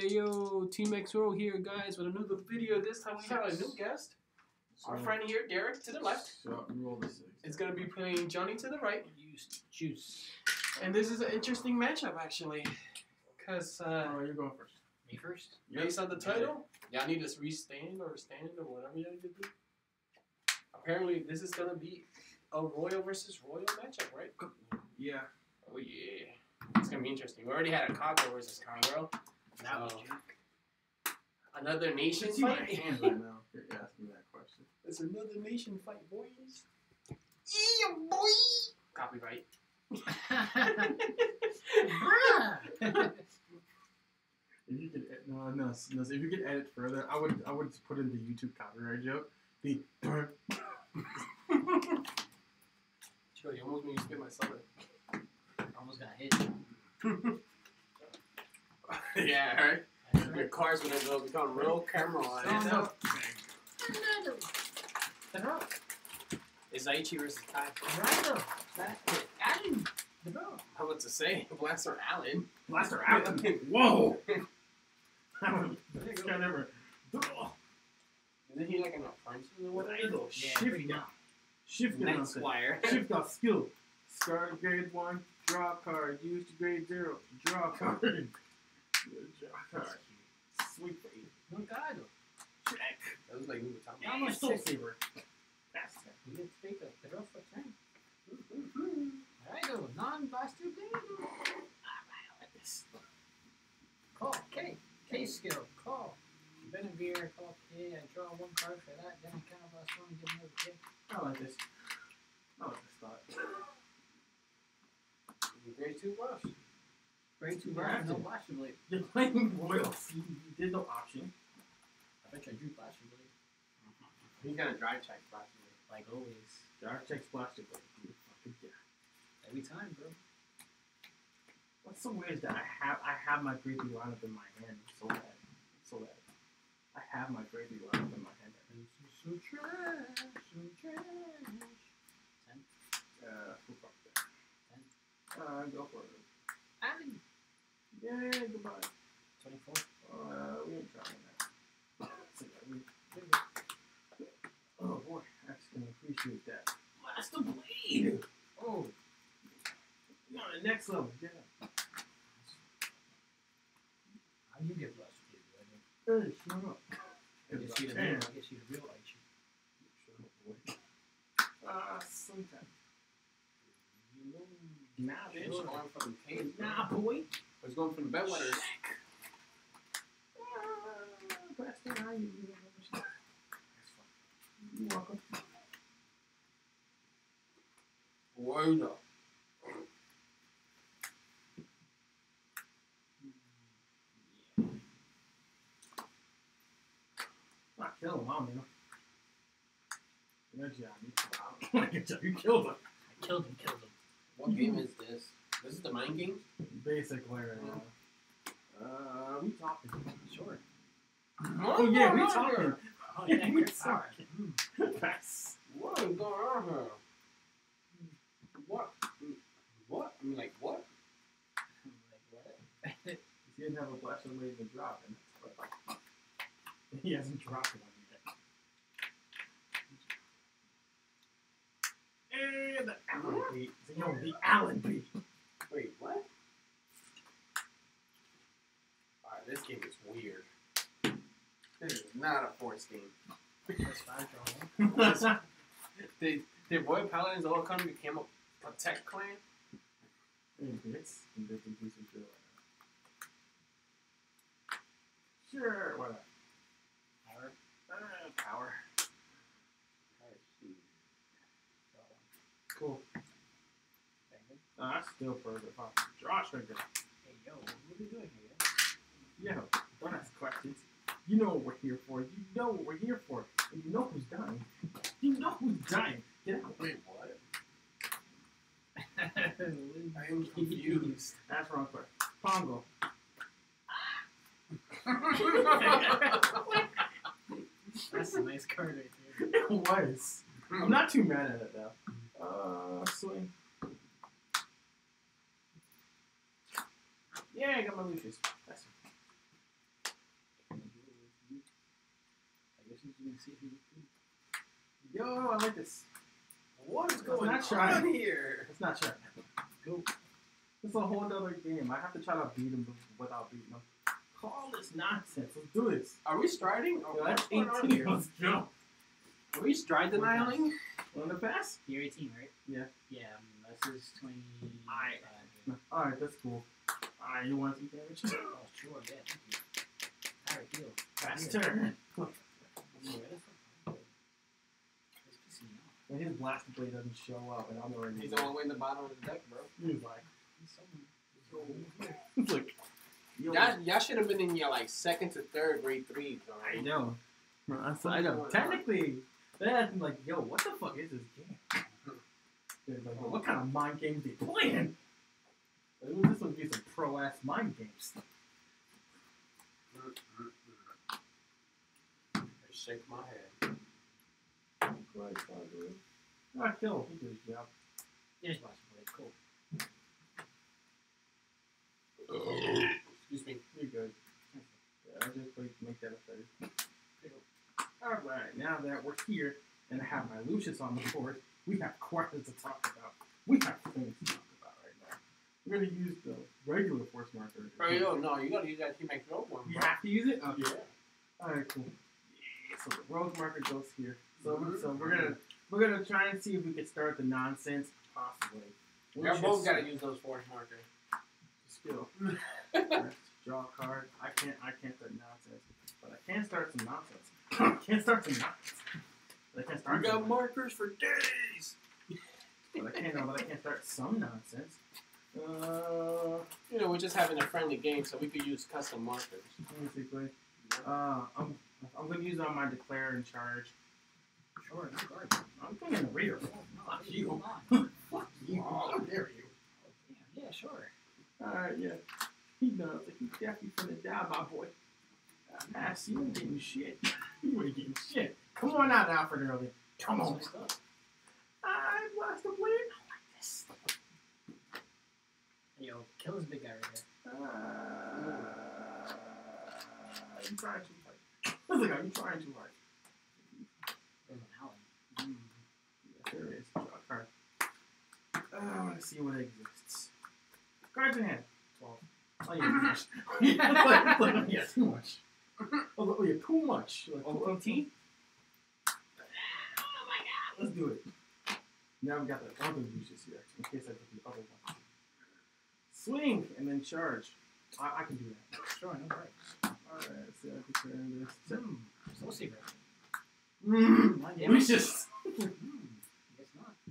Hey yo, Team X-Roll here, guys, with another video. This time we have a new guest. Our friend here, Derek, to the left. It's going to be playing Johnny to the right. Juice. And this is an interesting matchup, actually. Because... oh, you're going first. Me first? Yep. Based on the title, y'all need to re-stand or stand or whatever you need to do. Apparently, this is going to be a Royal versus Royal matchup, right? Yeah. Oh, yeah. It's going to be interesting. We already had a Kaka versus Kagero. Now another nation fight? My hand right now. You're asking that question. It's another nation fight, boys. Yeah, boy! Copyright. If you could no, so if you could edit further, I would put in the YouTube copyright joke. The Chill, you almost made me spit myself in. I almost got hit. Yeah, alright. Your cars when they'll become real camera on. No. It's Aichi versus Kai. Allen. I was to say Blaster Allen. Blaster Allen. Whoa. This guy never. Isn't he like an apprentice or whatever? Shift now. Shift now. Squire. Shift now. Skill. Start grade 1. Draw card. Use to grade 0. Draw card. Sweet baby. No God. Check. That was like we were talking about. I'm a Soul Saver. That's it. We didn't take a throw for time. Alright, though. Non-Blaster Blade. Alright, I like this. Call K. K skill. Call. Benavir. Call K. I draw one card for that. Then I counterblast one and get another K. I like this. I like this thought. You grade 2 buffs. Grade 2 Brian, no Blaster Blade. You're playing Royals. There's no option. I bet you I drew Blaster Blade. He's got a drive check Blaster Blade. Like always. Drive checks Blaster Blade. Dude, fucking yeah. Every time, bro. What's so weird is that I have my gravy lineup in my hand. So bad. So bad. I have my gravy lineup in my hand. So trash. So trash. 10. Who fucked that? 10. Go for it. Allen. Yeah, goodbye. 24. We ain't traveling now. Oh boy, I just gonna appreciate that. Blaster Blade! Oh. You're on the next level, yeah. How do you get Blaster Blade, right? Hey, shut up. I guess you're the real Aichi. Shut up, boy. Sometimes. You know. Nah, bitch. Nah, boy. I was going for the bedwetters. You're welcome. Word up. I killed him, I don't know. You killed him. I killed him. What game is this? This is the mind game? Basically, right now. We talking. Sure. Oh, yeah, we talking. Oh, yeah, we talking. That's... What is going on here? What? What? I mean, like, what? Like, what? He didn't have a Blaster Blade to drop, and that's what. He hasn't dropped it on me yet. And... Allen beat. No, the Allen beat. Wait, what? Alright, this game is weird. This is not a force game. That's fine, did Royal Paladins all come became a protect clan? It's sure, whatever. Power. Power. Cool. That's still further. Draw trigger. Hey, yo, what are we doing here? Yo, don't ask questions. You know what we're here for. You know what we're here for. And you know who's dying. You know who's dying. Get out. Wait, what? I am confused. That's wrong question. Pongo. That's a nice card right there. It was. I'm not too mad at it, though. Swing. Yeah, I got my Lucius. That's see if you... Yo, I like this. What is going on here? It's not trying. Go. It's a whole other game. I have to try to beat him without beating him. Call this nonsense. Let's do this. Are we striding? Or what's going on here? Let's go. Are we stride denying? On the pass? You're 18, right? Yeah. Yeah, this is 20. Alright, that's cool. Alright, you want to take damage? Oh, sure, yeah, thank you. Alright, deal. Faster. And his Blaster Blade doesn't show up, and I'm already. He's all the way in the bottom of the deck, bro. He's like, he's like, y'all should have been in your like second to third grade three, bro. I know. I know. Technically, that's like, yo, what the fuck is this game? They're like, well, what kind of mind games they playing? Like, this would be some pro ass mind games. I shake my head. Right, I kill. He did his job. Yeah, he's watching play. Cool. Excuse me. You're good. Yeah, I'll just like make that a 30. Alright, now that we're here and I have my Lucius on the board, we have quarters to talk about. We have things to talk about right now. We're going to use the regular force marker. Oh, yo, no, you got to use that Team X-Roll one. You have to use it? Okay. Yeah. Alright, cool. Yeah, so the road marker goes here. So, we're gonna try and see if we can start the nonsense possibly. We both gotta use those force markers. Skill. Draw a card. I can't start nonsense, but I can start some nonsense. We got markers for days. But I can't start some nonsense. You know, we're just having a friendly game, so we could use custom markers. Basically, I'm gonna use on my declare and charge. Sure, no guard. I'm thinking the rear. Fuck you. Fuck you. How dare you? Yeah, sure. Alright, yeah. He knows that he's definitely finna die, my boy. Max, you ain't getting shit. You ain't getting shit. Come on out, Alfred Early. Come on. I lost the blade. I like this. Yo, kill this big guy right there. You're trying too hard. Look at how you're trying too hard. There is. Draw a card. I want to see what exists. Cards in hand. 12. Oh, yeah, too much. Yeah, too much. Oh, yeah, too much. Like, OT? Oh, my God. Let's do it. Now we've got the other Lucius here, in case I get the other one. Swing and then charge. I can do that. Sure, no worries. All right, let's see. I can turn this. Soul Saver. Lucius.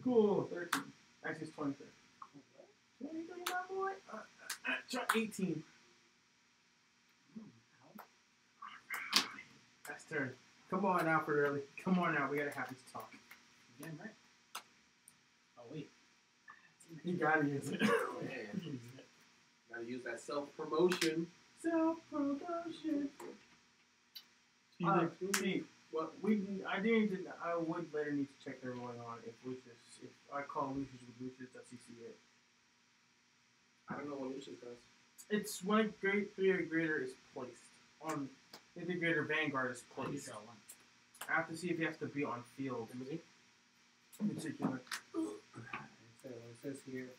Cool, 13. Actually, it's 23. What are you doing, my boy? Try 18. That's turn. Come on out, for early. Come on out. We gotta have this talk. Again, right? Oh wait. You gotta use it. You gotta use that self-promotion. Self-promotion. Well, I would later need to check their going on if Lucius, if I call Lucius with Lucius, that's CCA. I don't know what Lucius does. It's when grade 3 or greater is placed. On integrator Vanguard is placed. I have to see if he has to be on field. In particular. So it says here,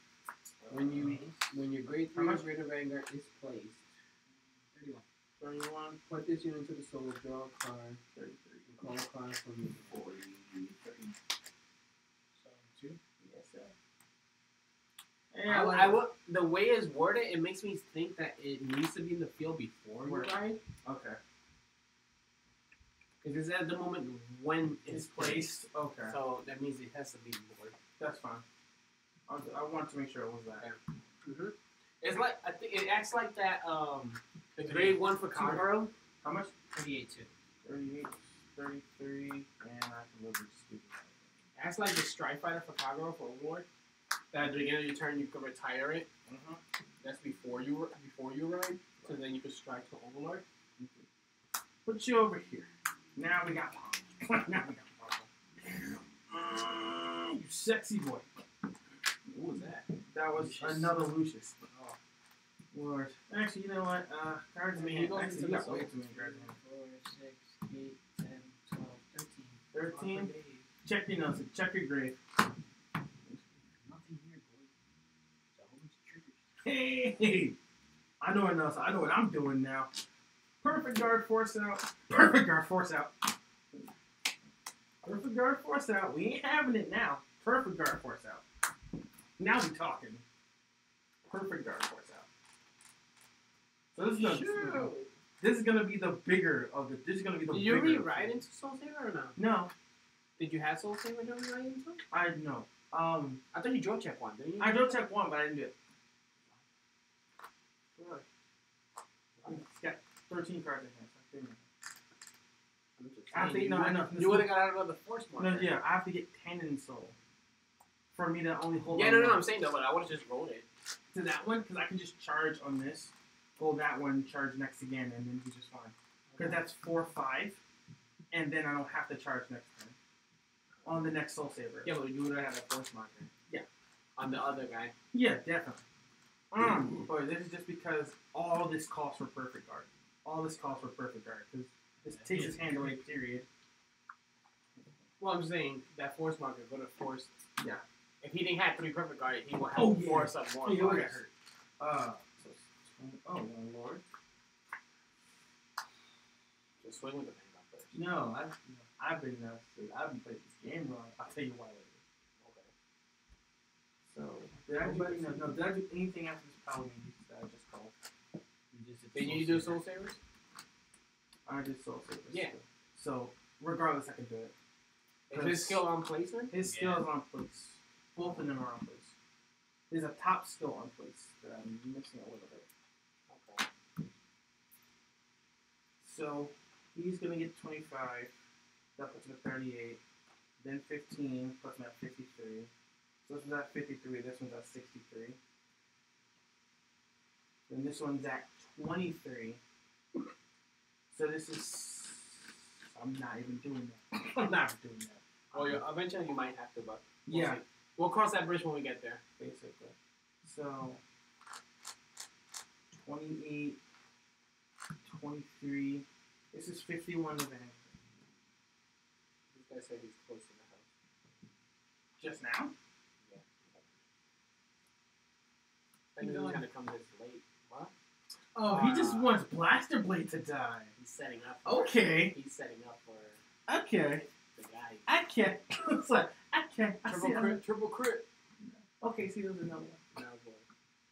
when your grade 3 or greater Vanguard is placed, 31. Put this unit into the soul, draw a card, 33. Call class from 43. So 2? Yes, sir. And the way it's worded, it makes me think that it needs to be in the field before you ride. Okay. Because it's at the moment when it's placed. Okay. So that means it has to be before. That's fine. I wanted to make sure it was that. Yeah. Mm-hmm. It's like, I think it acts like that, the grade 1 for Kagero. How much? 38, 2. 38. 33, and I can live with stupid. That's like the Strike Fighter for Kagero for Overlord. That at the beginning of your turn you can retire it. Uh-huh. That's before you ride. So then you can strike to Overlord. Okay. Put you over here. Now we got Palominus. You sexy boy. What was that? That was Lucius. Another Lucius. Oh. Lord. Actually, you know what? Cards in hand. Actually, you got way too many cards in hand. 4, 6, 8. 13. Check your nose. Check your grave. Nothing here, boy. Hey! I know enough. I know what I'm doing now. Perfect guard force out. Perfect guard force out. Perfect guard force out. We ain't having it now. Perfect guard force out. Now we talking. Perfect guard force out. So this is gonna be the bigger of the. This is gonna be the. Did you rewrite into Soul Saver or no? No. Did you have Soul Saver when you rewrite into? I no. I thought you draw check one. Didn't you? I draw check one, but I didn't do it. It's got 13 cards in hand. You would have got out of the force one. No, yeah, I have to get 10 in soul for me to only hold. Yeah, no, no, I'm saying though, but I would have just rolled it to that one because I can just charge on this, hold that one, charge next again, and then be just fine. Because that's 4/5, and then I don't have to charge next turn on the next soul saver. Yeah, but you would have had a force marker. Yeah, on the other guy. Yeah, definitely. Boy, this is just because all this calls for perfect guard. All this calls for perfect guard because. This takes his hand away, period. Well, I'm saying that force marker would have forced. Yeah. If he didn't have 3 perfect guard, he would have forced up more. He would have hurt. Oh, my lord. Just swing with the hand up first. No, I've been playing this game wrong. I'll tell you why later. Okay. So, did I do anything after this problem that I just called? Didn't you do Soul Savers? I did Soul Savers. Yeah. So, regardless, I can do it. Is his skill on place then? His skill is on place. Both of them are on place. There's a top skill on place that I'm missing a little bit. Okay. So, he's going to get 25. That puts him at 38. Then 15. Puts him at 53. So, this one's at 53. This one's at 63. Then this one's at 23. So this is. I'm not even doing that. I'm not doing that. Well, eventually you might have to, but we'll see. We'll cross that bridge when we get there. Basically. So 28, 23. This is 51 to Vanguard. This guy said he's close to the house. Just now? Yeah. And it's gonna come this late. What? Oh, he just wants Blaster Blade to die. He's setting up for He's setting up for the guy. I can't. It's like, I can't. Triple crit. Okay, see, there's another one.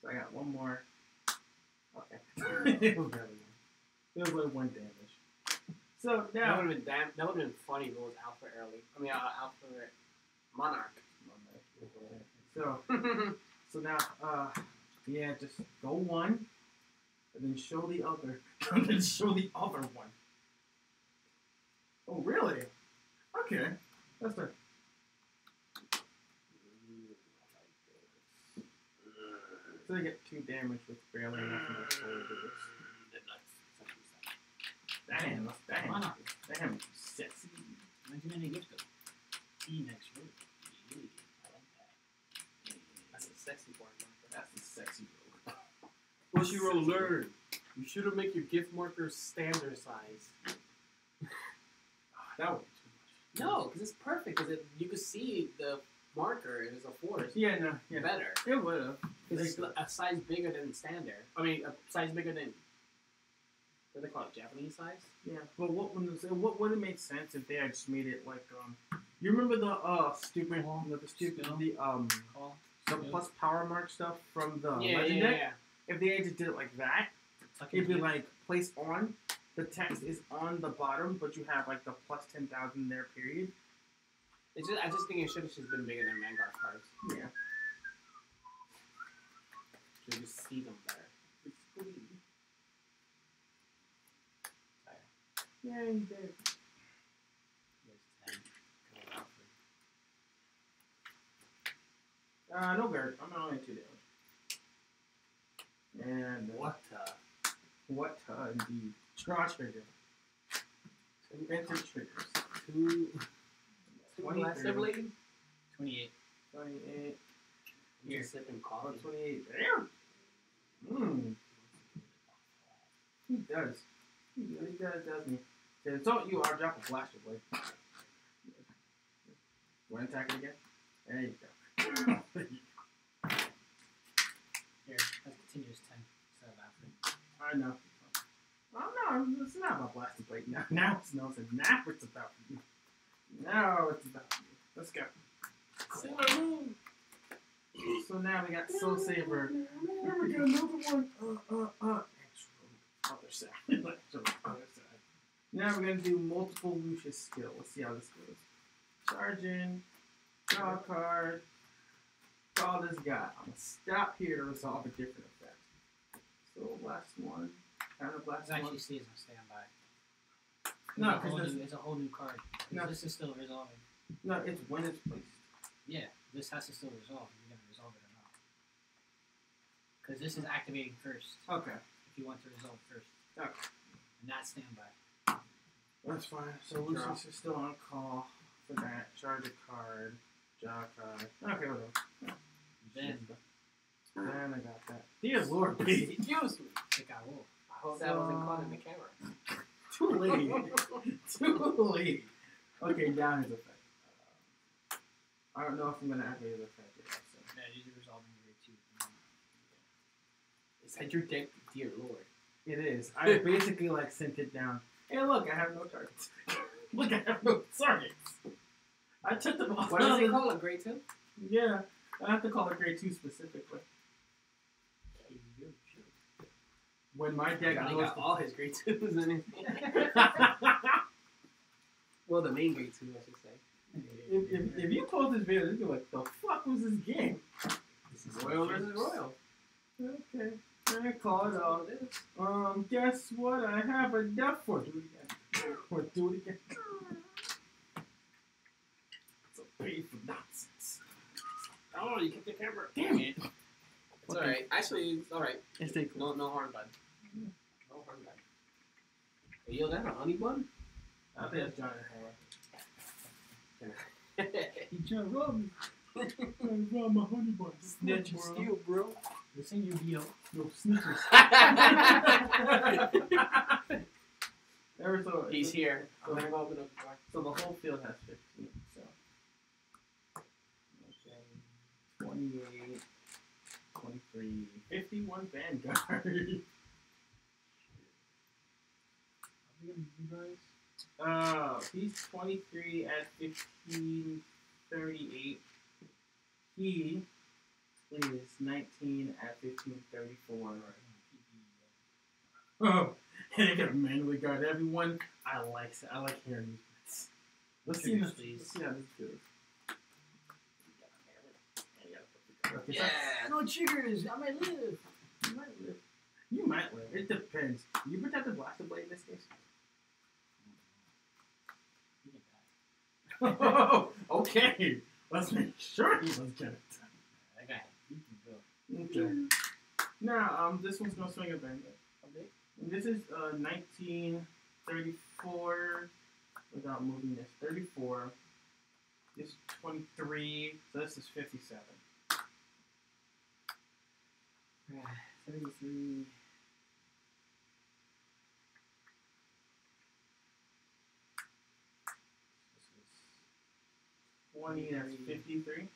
So I got one more. Okay. It was like one damage. So now. That would have been, funny if it was Alpha early. I mean, Alpha Monarch. So, now, yeah, just go one. And then show the other. And then show the other one. Oh, really? Okay. That's the. So they get 2 damage with barely enough to this. Damn, sexy. Imagine any gift of Team X-Roll. I like that. That's a sexy one. That's a sexy one. Plus you roll learn. You should have made your gift marker standard size. That would be too much. No, because it's perfect. Because you could see the marker and it's a force. Yeah, no, yeah. Better. It would have. Because it's a size bigger than standard. I mean, a size bigger than what do they call it? Japanese size. Yeah. But what would it make sense if they had just made it like you remember the plus power mark stuff from the Legend Deck? Yeah. If they just did it like that, it'd be like place on. The text is on the bottom, but you have like the plus 10,000 there. Period. It's just I just think it should have just been bigger than Vanguard cards. Yeah. So you just see them better. It's clean. Yeah, you did. No guard. I'm not only 2 damage. And what indeed. Draw trigger. Enter triggers. 28. You're sipping coffee. 28. Damn. Mmm. He does. He really does me. So you are dropping Blaster Blade. One attack again. There you go. Here, let's continue this time. Instead of after. I know. Oh no, it's not about Blaster Blade now. Now it's no, now it's about you. Now it's about you. Let's go. So now we got Soul Saver. Here we go, another one. Other side. Now we're going to do multiple Lucius skill. Let's see how this goes. Charge in. Draw a card. Draw this guy. I'm going to stop here to resolve a different effect. So last one. It's actually stays on standby. No, because it's a whole new card. No, this is still resolving. No, it's when it's placed. Yeah, this has to still resolve. You're going to resolve it or not. Because this is activating first. Okay. If you want to resolve first. Okay. And that's standby. That's fine. So Lucius is still on call for that. Charge a card. Draw a card. Okay, whatever. Then. Man, I got that. Dear Lord, please excuse me. It got old. I hope that wasn't caught in the camera. Too late. Too late. Okay, down is effect. I don't know if I'm going to activate his effect yet. So. Yeah, you're resolving your two. Is that your deck, dear Lord? It is. I basically like sent it down. Hey, look, I have no targets. Look, I have no targets. I took them off. What does he call it? Grade 2? Yeah. I have to call it grade 2 specifically. When my deck got all his grade 2s in it. Well, the main grade 2, I should say. If you close this video, you'd be like, the fuck was this game? This is Royal versus Royal. Okay. I call it all this. Guess what? I have a deck for it. Do it again. Or do it again. It's a pay for nonsense. Oh, you kept the camera. Damn it. It's alright. Actually, it's alright. It's cool. No harm done. Yeah. No harm done. Hey, yo, that a honey bun? I think that's Johnny. You trying to rob me. Trying to rob my honey bun. Snitch and steal, bro. This ain't your deal. No snitches. He's here. I'm going to go open up the door. So the whole field has 15. So. 28. 23, 51 Vanguard. He's 23 at 15, 38. He is 19 at 15, 34. Oh, and I gotta manually guard everyone. I like hearing these bits. Let's see this, please. Let's see how this goes. Okay, yeah, no triggers. I might live. You might live. You might live. It depends. You protect the Blaster Blade in this case? You can die. Oh, okay. Let's make sure he doesn't get it. I got it. You can go. Okay. Now, this one's going to swing a bend. Okay. And this is 1934. Without moving this. 34. This is 23. So this is 57. 33. This is 20, that's 53.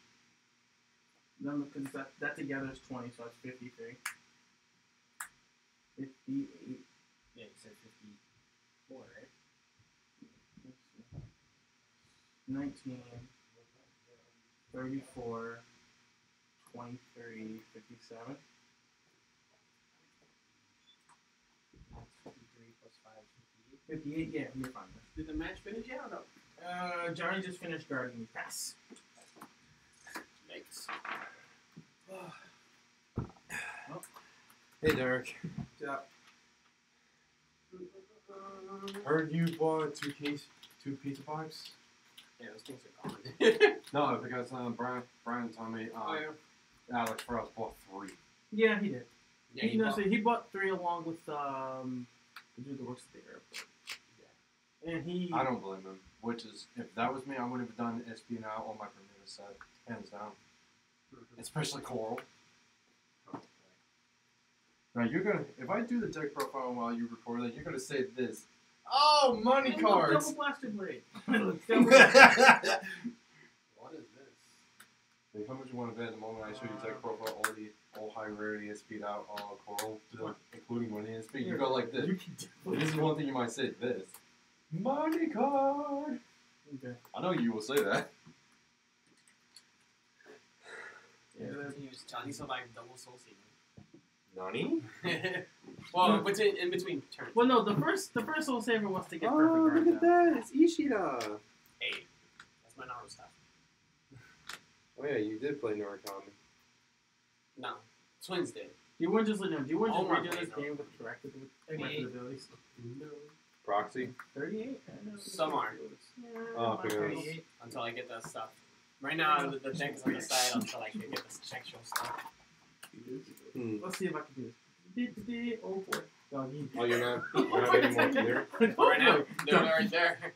Number, because that together is 20, so that's 53. 58. Yeah, you said 54, right? 19, 34, 23, 57. 58, yeah, you're fine. Did the match finish yet or no? Johnny just finished guarding me. Pass. Thanks. Oh. Hey, Derek. What's up? Heard you bought two pizza box? Yeah, those things are gone. No, because Brian told me Alex Frost bought 3. Yeah, he did. Yeah, he bought 3 along with the dude that works at the airport. And I don't blame him. Which is, if that was me, I would have done SB now on my Bermuda set, hands down. Especially Coral. Okay. Now you're gonna, if I do the deck profile while you record that, you're gonna say this. Oh, money cards. Double Blaster Blade. Double Blaster Blade. One Like, how much you want to bet at the moment I show you tech profile, all high rarity and speed out, all coral, including money and speed. You go like this. You can do this is one thing you might say, this. Money card! Okay. I know you will say that. Yeah. Use Johnny survived double soul saving. Nani? Well, what's in between turns? Well, no, the first soul saver was to get perfect. Oh, look at that! It's Ishida. Hey, that's my Naruto stuff. Oh yeah, you did play Narukami. No, twins did. You weren't just like no. You weren't just regular this game with directed with abilities. No. Proxy. 38. Some are. Oh, okay. Until I get the stuff. Right now, the thing's on the side until I can get this actual stuff. Let's see if I can do this. Oh boy. Oh, you're not getting more clear? Right now, they're right there.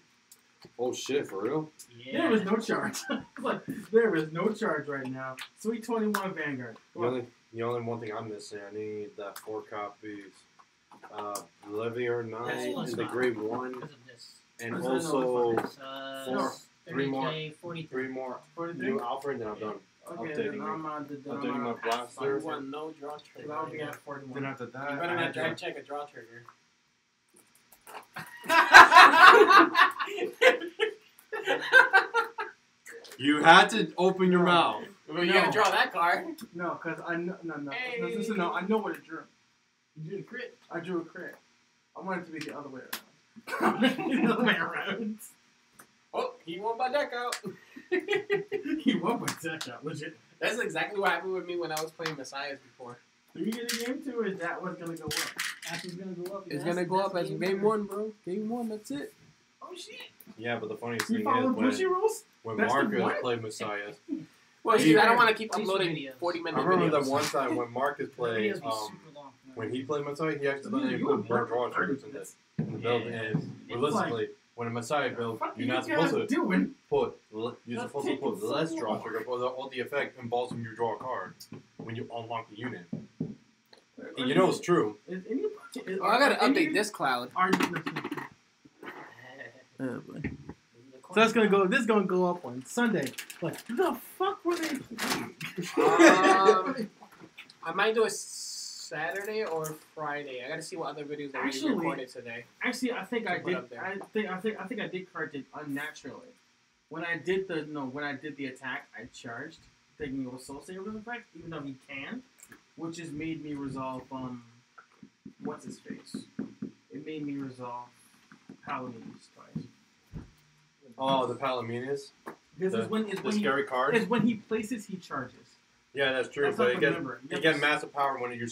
Oh shit, for real? Yeah. There is no charge. Like, there is no charge right now. Sweet 21 Vanguard. The only one thing I'm missing, I need that 4 copies. Levier 9 and the grade 1. And also 3 more new Alfred, then I'm done. Okay, then I'm doing my blaster. No draw trigger. I'll be at 41. Then after that, you better not try and check a draw trigger. You had to open your mouth. Well, you gotta draw that card. No, because I know. No. Hey. No, I know what it drew. You did a crit. I drew a crit. I wanted it to be the other way around. The other way around. Oh, he won by deck out. He won by deck out, legit. That's exactly what happened with me when I was playing Messiahs before. Did we get a game 2 or is that what's gonna go up? After's gonna go up. It's gonna go up as game 1, bro. Game 1, that's it. Oh shit. Yeah, but the funniest thing is when Marcus played Messiahs. Well, see, I don't want to keep uploading 40-minute videos. I remember that one time when Marcus played, when he played Messiah, he actually didn't include more draw triggers in this. In the build, and realistically, when a Messiah build, you're not supposed to put, you're supposed to put less draw trigger, or the effect involves when you draw a card, when you unlock the unit. And you know it's true. Oh, I gotta update this cloud. Oh boy. So that's gonna go. This is gonna go up on Sunday. Like, who the fuck were they playing? I might do a Saturday or Friday. I gotta see what other videos I recorded today. Actually, I think I did. I think I did card it unnaturally. When I did the when I did the attack, I charged, thinking it was Soul Saver's effect, even though he can, which has made me resolve what's his face. It made me resolve Palominus twice. Oh, the Palominus? This is when the scary card? It's when he places, he charges. Yeah, that's true. But you get massive power when you're